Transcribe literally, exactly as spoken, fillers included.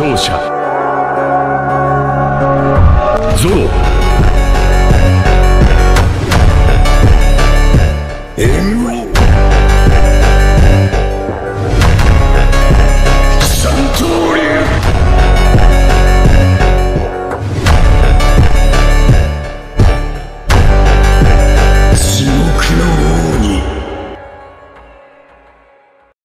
勝者ゾロ。